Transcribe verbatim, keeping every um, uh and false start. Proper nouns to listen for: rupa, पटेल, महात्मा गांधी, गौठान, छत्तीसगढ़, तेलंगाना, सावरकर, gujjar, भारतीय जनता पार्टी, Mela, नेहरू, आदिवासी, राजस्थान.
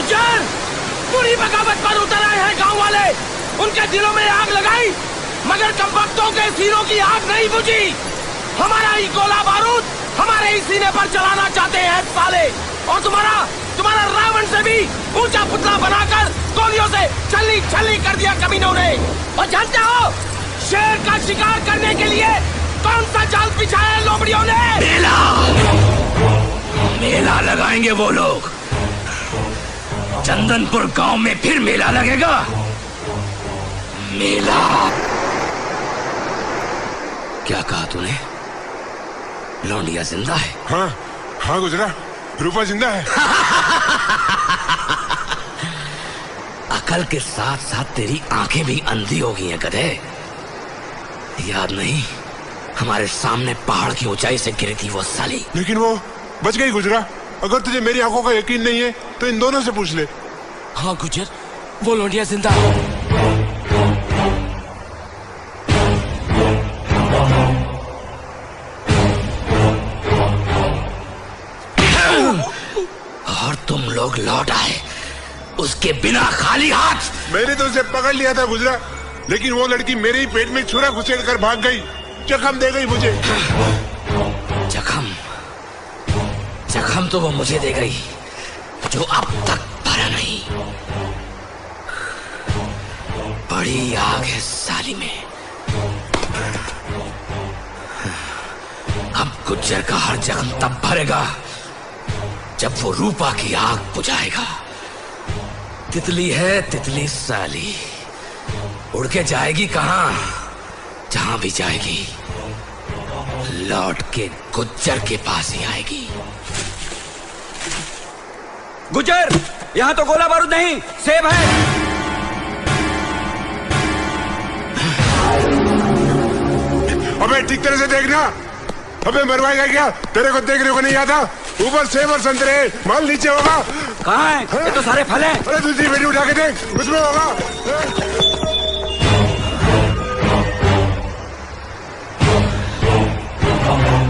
गुजर, पूरी बगावत पर उतर आए हैं गांव वाले। उनके दिलों में आग लगाई, मगर कमबख्तों के सिरों की आग नहीं बुझी। हमारा ही गोला बारूद हमारे ही सीने पर चलाना चाहते हैं साले। और तुम्हारा तुम्हारा रावण से भी ऊंचा पुतला बनाकर गोलियों से छलनी छलनी कर दिया कमीनों ने। और जानते हो शेर का शिकार करने के लिए कौन सा जाल बिछाया है लोमड़ियों ने? मेला। मेला लगाएंगे वो लोग। चंदनपुर गांव में फिर मेला लगेगा। मेला। क्या कहा तूने? लौंडिया जिंदा है? हाँ हाँ गुजरा, रूपा जिंदा है। अकल के साथ साथ तेरी आंखें भी अंधी हो गई हैं गधे। याद नहीं हमारे सामने पहाड़ की ऊंचाई से गिरी थी वो साली। लेकिन वो बच गई गुजरा। अगर तुझे मेरी आंखों का यकीन नहीं है तो इन दोनों से पूछ ले। हाँ गुजर, वो लौंडिया जिंदा है। लोग लौट आए उसके बिना खाली हाथ। मैंने तो उसे पकड़ लिया था गुजरा, लेकिन वो लड़की मेरे ही पेट में छुरा घुसेड़ कर भाग गई। जख्म दे गई मुझे। जख्म जख्म तो वो मुझे दे गई जो अब तक भरा नहीं। बड़ी आग है साली में। अब गुज्जर का हर जख्म तब भरेगा जब वो रूपा की आग बुझाएगा। तितली है तितली साली, उड़ के जाएगी कहां, जहां भी जाएगी लौट के गुज्जर के पास ही आएगी। गुज्जर, यहां तो गोला बारूद नहीं सेब है। अबे ठीक तरह से देखना, अबे मरवाएगा क्या? तेरे को देखने को नहीं आता? ऊपर सेब और संतरे, माल नीचे होगा। कहाँ है? ये तो सारे फल हैं। अरे दूसरी बेटी उठा के देख, उसमें होगा। ए?